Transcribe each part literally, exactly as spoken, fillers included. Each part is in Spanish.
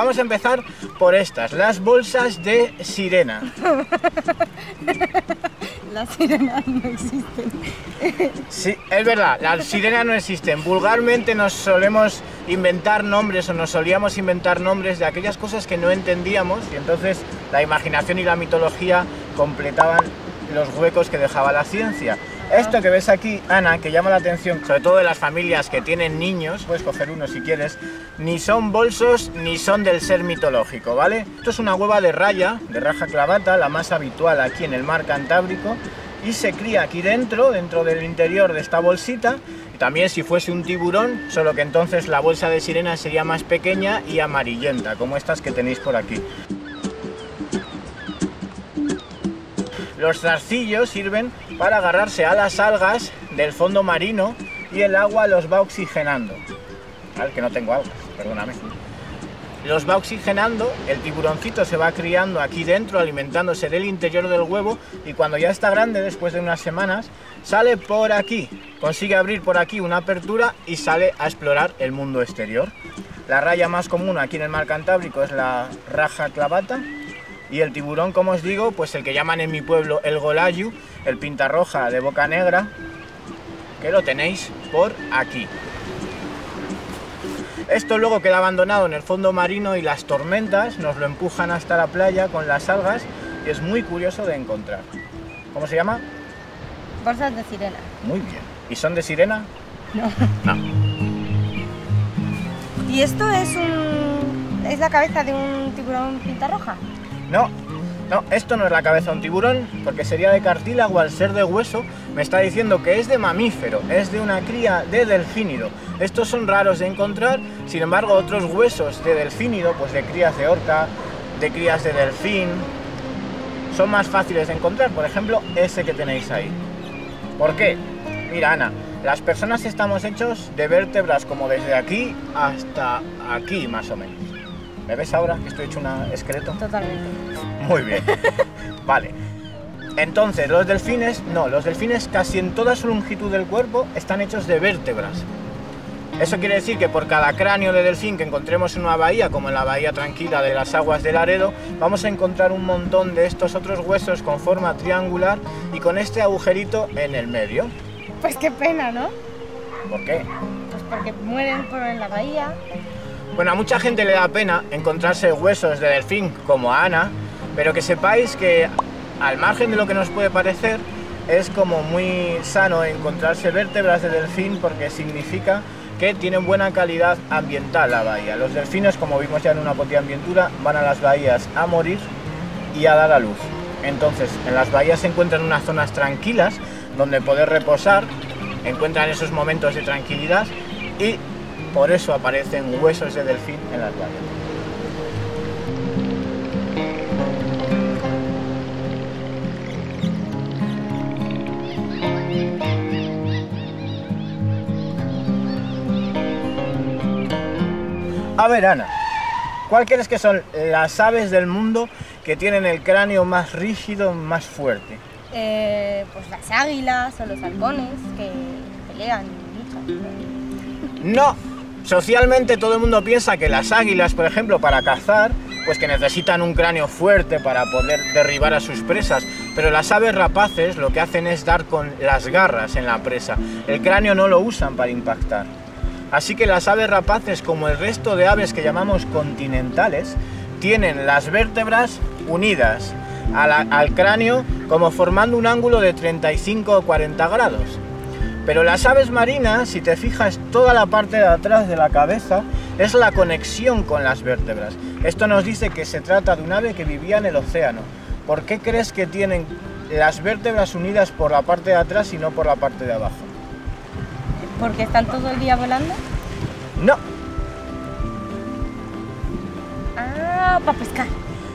Vamos a empezar por estas, las bolsas de sirena. Las sirenas no existen. Sí, es verdad, las sirenas no existen. Vulgarmente nos solemos inventar nombres o nos solíamos inventar nombres de aquellas cosas que no entendíamos y entonces la imaginación y la mitología completaban los huecos que dejaba la ciencia. Esto que ves aquí, Ana, que llama la atención, sobre todo de las familias que tienen niños, puedes coger uno si quieres, ni son bolsos ni son del ser mitológico, ¿vale? Esto es una hueva de raya, de raja clavata, la más habitual aquí en el mar Cantábrico, y se cría aquí dentro, dentro del interior de esta bolsita, y también si fuese un tiburón, solo que entonces la bolsa de sirena sería más pequeña y amarillenta, como estas que tenéis por aquí. Los zarcillos sirven para agarrarse a las algas del fondo marino y el agua los va oxigenando. Al que no tengo algas, perdóname. Los va oxigenando, el tiburoncito se va criando aquí dentro, alimentándose del interior del huevo y cuando ya está grande, después de unas semanas, sale por aquí, consigue abrir por aquí una apertura y sale a explorar el mundo exterior. La raya más común aquí en el mar Cantábrico es la raja clavata. Y el tiburón, como os digo, pues el que llaman en mi pueblo el Golayu, el pintarroja de boca negra, que lo tenéis por aquí. Esto luego queda abandonado en el fondo marino y las tormentas nos lo empujan hasta la playa con las algas y es muy curioso de encontrar. ¿Cómo se llama? Bolsas de sirena. Muy bien. ¿Y son de sirena? No. No. ¿Y esto es, un... es la cabeza de un tiburón pintarroja? No, no, esto no es la cabeza de un tiburón, porque sería de cartílago al ser de hueso. Me está diciendo que es de mamífero, es de una cría de delfínido. Estos son raros de encontrar, sin embargo otros huesos de delfínido, pues de crías de orca, de crías de delfín, son más fáciles de encontrar, por ejemplo, ese que tenéis ahí. ¿Por qué? Mira, Ana, las personas estamos hechos de vértebras como desde aquí hasta aquí, más o menos. ¿Me ves ahora que estoy hecho un esqueleto? Totalmente. Muy bien. Vale. Entonces, los delfines, no, los delfines casi en toda su longitud del cuerpo están hechos de vértebras. Eso quiere decir que por cada cráneo de delfín que encontremos en una bahía, como en la bahía tranquila de las aguas de Laredo, vamos a encontrar un montón de estos otros huesos con forma triangular y con este agujerito en el medio. Pues qué pena, ¿no? ¿Por qué? Pues porque mueren por en la bahía. Bueno, a mucha gente le da pena encontrarse huesos de delfín como a Ana, pero que sepáis que, al margen de lo que nos puede parecer, es como muy sano encontrarse vértebras de delfín porque significa que tienen buena calidad ambiental la bahía. Los delfines, como vimos ya en una potiambientura, van a las bahías a morir y a dar a luz. Entonces, en las bahías se encuentran unas zonas tranquilas donde poder reposar, encuentran esos momentos de tranquilidad y por eso aparecen huesos de delfín en las playas. A ver, Ana, ¿cuál crees que son las aves del mundo que tienen el cráneo más rígido, más fuerte? Eh, pues las águilas o los halcones que pelean mucho. ¡No! Socialmente todo el mundo piensa que las águilas, por ejemplo, para cazar, pues que necesitan un cráneo fuerte para poder derribar a sus presas, pero las aves rapaces lo que hacen es dar con las garras en la presa, el cráneo no lo usan para impactar. Así que las aves rapaces, como el resto de aves que llamamos continentales, tienen las vértebras unidas al, al cráneo como formando un ángulo de treinta y cinco o cuarenta grados. Pero las aves marinas, si te fijas, toda la parte de atrás de la cabeza es la conexión con las vértebras. Esto nos dice que se trata de un ave que vivía en el océano. ¿Por qué crees que tienen las vértebras unidas por la parte de atrás y no por la parte de abajo? ¿Porque están todo el día volando? No. Ah, para pescar.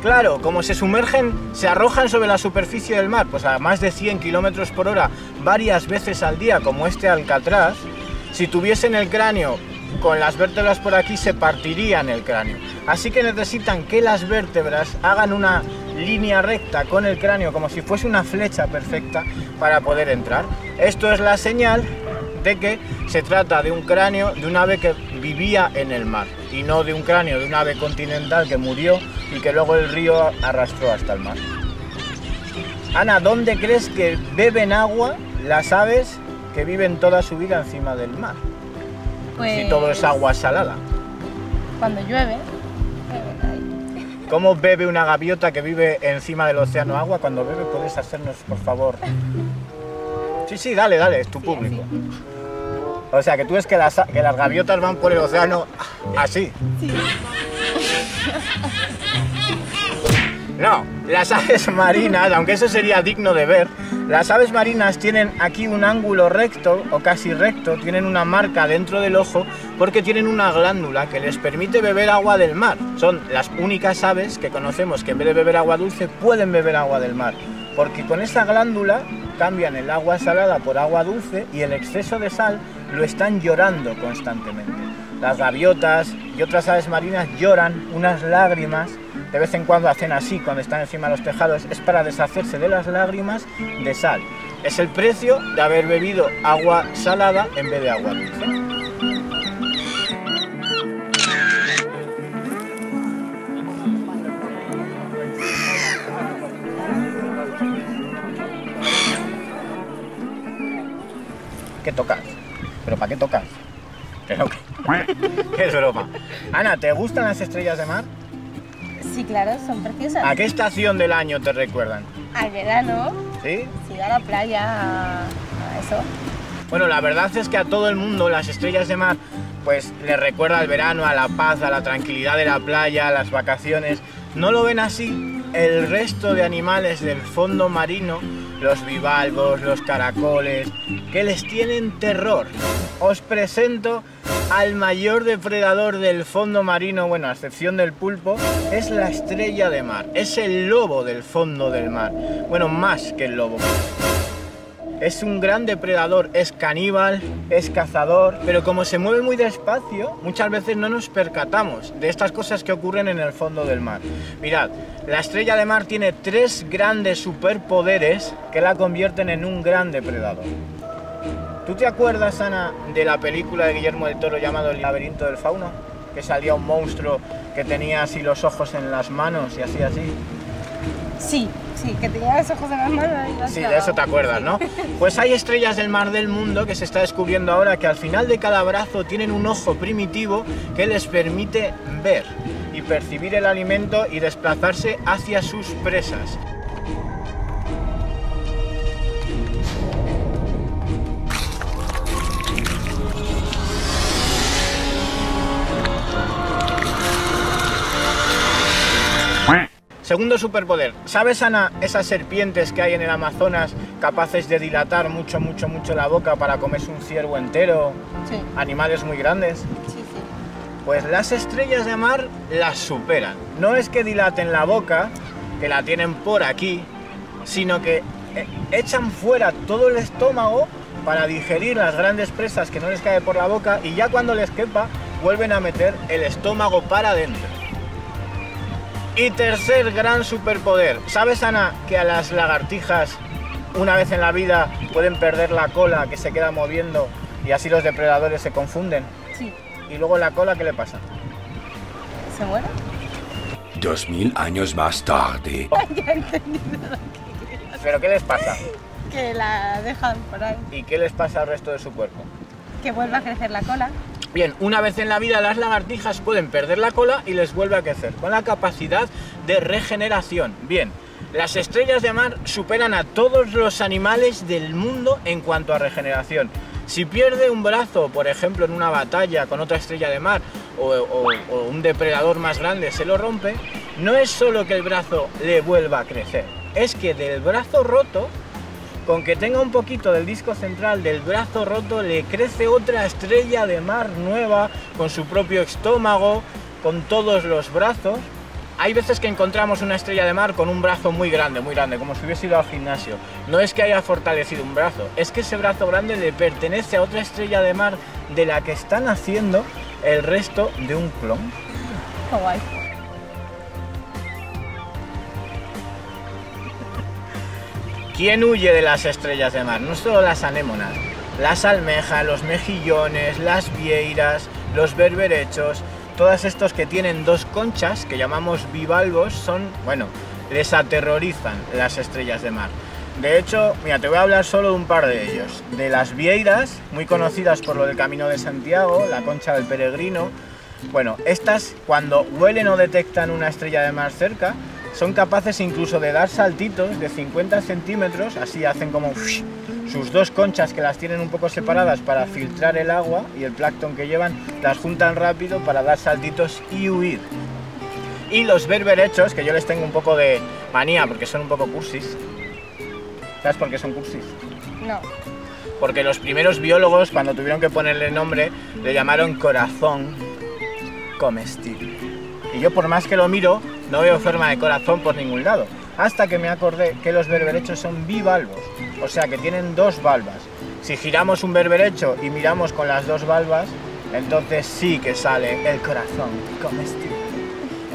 Claro, como se sumergen, se arrojan sobre la superficie del mar, pues a más de cien kilómetros por hora, varias veces al día, como este alcatraz, si tuviesen el cráneo con las vértebras por aquí, se partirían el cráneo. Así que necesitan que las vértebras hagan una línea recta con el cráneo, como si fuese una flecha perfecta, para poder entrar. Esto es la señal de que se trata de un cráneo de un ave que vivía en el mar. y no de un cráneo de un ave continental que murió y que luego el río arrastró hasta el mar. Ana, ¿dónde crees que beben agua las aves que viven toda su vida encima del mar? Pues... si todo es agua salada. Cuando llueve. ¿Cómo bebe una gaviota que vive encima del océano agua? Cuando bebe, ¿puedes hacernos, por favor? Sí, sí, dale, dale, es tu público. Sí, sí. O sea, que tú ves que las, que las gaviotas van por el océano así. Sí. No, las aves marinas, aunque eso sería digno de ver, las aves marinas tienen aquí un ángulo recto o casi recto, tienen una marca dentro del ojo porque tienen una glándula que les permite beber agua del mar. Son las únicas aves que conocemos que en vez de beber agua dulce pueden beber agua del mar, porque con esa glándula cambian el agua salada por agua dulce y el exceso de sal lo están llorando constantemente. Las gaviotas y otras aves marinas lloran unas lágrimas. De vez en cuando hacen así cuando están encima de los tejados, es para deshacerse de las lágrimas de sal. Es el precio de haber bebido agua salada en vez de agua dulce. ¿Qué tocas? ¿Pero para qué tocas? Pero qué es broma. Ana, ¿te gustan las estrellas de mar? Sí, claro, son preciosas. ¿A qué estación del año te recuerdan? Al verano. ¿Sí? Sí, a la playa, a, a eso. Bueno, la verdad es que a todo el mundo las estrellas de mar pues le recuerda al verano, a la paz, a la tranquilidad de la playa, a las vacaciones. No lo ven así el resto de animales del fondo marino, los bivalvos, los caracoles, que les tienen terror. Os presento al mayor depredador del fondo marino, bueno, a excepción del pulpo, es la estrella de mar. Es el lobo del fondo del mar. Bueno, más que el lobo. Es un gran depredador, es caníbal, es cazador, pero como se mueve muy despacio, muchas veces no nos percatamos de estas cosas que ocurren en el fondo del mar. Mirad, la estrella de mar tiene tres grandes superpoderes que la convierten en un gran depredador. ¿Tú te acuerdas, Ana, de la película de Guillermo del Toro llamado El laberinto del fauno? Que salía un monstruo que tenía así los ojos en las manos y así, así. Sí, sí, que tenía los ojos en las manos y las... Sí, de eso te acuerdas, ¿no? Pues hay estrellas del mar del mundo que se está descubriendo ahora que al final de cada brazo tienen un ojo primitivo que les permite ver y percibir el alimento y desplazarse hacia sus presas. Segundo superpoder, ¿sabes, Ana, esas serpientes que hay en el Amazonas capaces de dilatar mucho, mucho, mucho la boca para comerse un ciervo entero? Sí. Animales muy grandes. Sí, sí. Pues las estrellas de mar las superan. No es que dilaten la boca, que la tienen por aquí, sino que echan fuera todo el estómago para digerir las grandes presas que no les cae por la boca y ya cuando les quepa vuelven a meter el estómago para adentro. Y tercer gran superpoder, ¿sabes, Ana, que a las lagartijas una vez en la vida pueden perder la cola que se queda moviendo y así los depredadores se confunden? Sí. ¿Y luego la cola qué le pasa? ¿Se muere? Dos mil años más tarde. Ya he entendido lo que quería. ¿Pero qué les pasa? Que la dejan por ahí. ¿Y qué les pasa al resto de su cuerpo? Que vuelva a crecer la cola. Bien, una vez en la vida las lagartijas pueden perder la cola y les vuelve a crecer, con la capacidad de regeneración. Bien, las estrellas de mar superan a todos los animales del mundo en cuanto a regeneración. Si pierde un brazo, por ejemplo, en una batalla con otra estrella de mar o, o, o un depredador más grande se lo rompe, no es solo que el brazo le vuelva a crecer, es que del brazo roto, con que tenga un poquito del disco central del brazo roto, le crece otra estrella de mar nueva, con su propio estómago, con todos los brazos. Hay veces que encontramos una estrella de mar con un brazo muy grande, muy grande, como si hubiese ido al gimnasio. No es que haya fortalecido un brazo, es que ese brazo grande le pertenece a otra estrella de mar de la que están haciendo el resto de un clon. Qué guay. ¿Quién huye de las estrellas de mar? No solo las anémonas, las almejas, los mejillones, las vieiras, los berberechos, todos estos que tienen dos conchas, que llamamos bivalvos, son, bueno, les aterrorizan las estrellas de mar. De hecho, mira, te voy a hablar solo de un par de ellos. De las vieiras, muy conocidas por lo del Camino de Santiago, la concha del peregrino. Bueno, estas, cuando huelen o detectan una estrella de mar cerca, son capaces incluso de dar saltitos de cincuenta centímetros, así hacen como sus dos conchas que las tienen un poco separadas para filtrar el agua y el plancton que llevan, las juntan rápido para dar saltitos y huir. Y los berberechos, que yo les tengo un poco de manía porque son un poco cursis. ¿Sabes por qué son cursis? No. Porque los primeros biólogos, cuando tuvieron que ponerle nombre, le llamaron corazón comestible. Y yo, por más que lo miro, no veo forma de corazón por ningún lado. Hasta que me acordé que los berberechos son bivalvos, o sea que tienen dos valvas. Si giramos un berberecho y miramos con las dos valvas, entonces sí que sale el corazón comestible.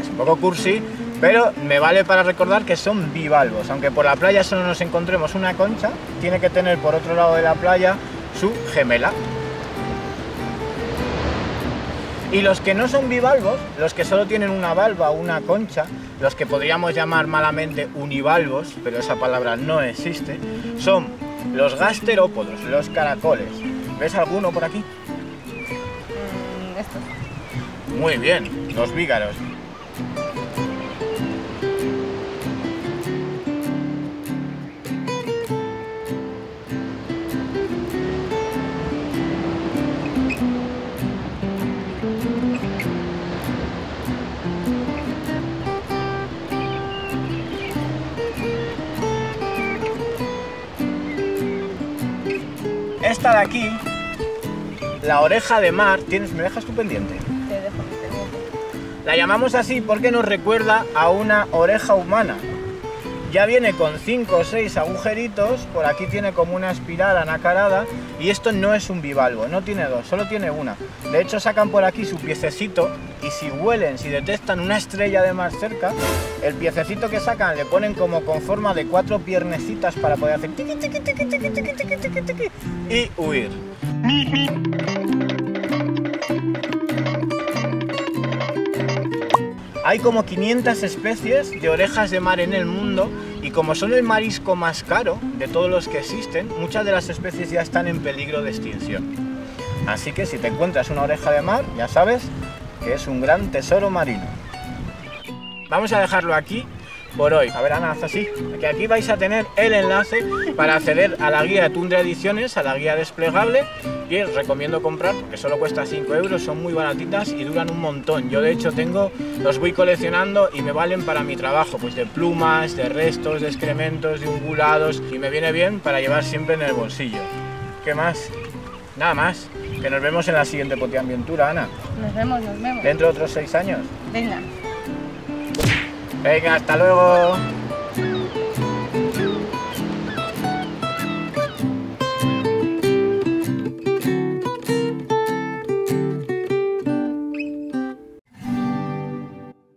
Es un poco cursi, pero me vale para recordar que son bivalvos. Aunque por la playa solo nos encontremos una concha, tiene que tener por otro lado de la playa su gemela. Y los que no son bivalvos, los que solo tienen una valva o una concha, los que podríamos llamar malamente univalvos, pero esa palabra no existe, son los gasterópodos, los caracoles. ¿Ves alguno por aquí? Estos. Muy bien, los bígaros. Esta de aquí, la oreja de mar, ¿tienes, me dejas tu pendiente? Te dejo mi pendiente. La llamamos así porque nos recuerda a una oreja humana. Ya viene con cinco o seis agujeritos, por aquí tiene como una espiral anacarada, y esto no es un bivalvo, no tiene dos, solo tiene una. De hecho, sacan por aquí su piececito y si huelen, si detectan una estrella de mar cerca, el piececito que sacan le ponen como con forma de cuatro piernecitas para poder hacer tiqui tiqui tiqui tiqui tiqui tiqui tiqui tiqui y huir. Hay como quinientas especies de orejas de mar en el mundo y como son el marisco más caro de todos los que existen, muchas de las especies ya están en peligro de extinción. Así que si te encuentras una oreja de mar, ya sabes que es un gran tesoro marino. Vamos a dejarlo aquí por hoy. A ver, Ana, haz así, que aquí vais a tener el enlace para acceder a la guía de Tundra Ediciones, a la guía desplegable, que os recomiendo comprar porque solo cuesta cinco euros, son muy baratitas y duran un montón. Yo de hecho tengo, los voy coleccionando y me valen para mi trabajo, pues de plumas, de restos, de excrementos, de ungulados, y me viene bien para llevar siempre en el bolsillo. ¿Qué más? Nada más, que nos vemos en la siguiente potiambientura, Ana. Nos vemos, nos vemos. Dentro de otros seis años. Venga. Venga, hasta luego.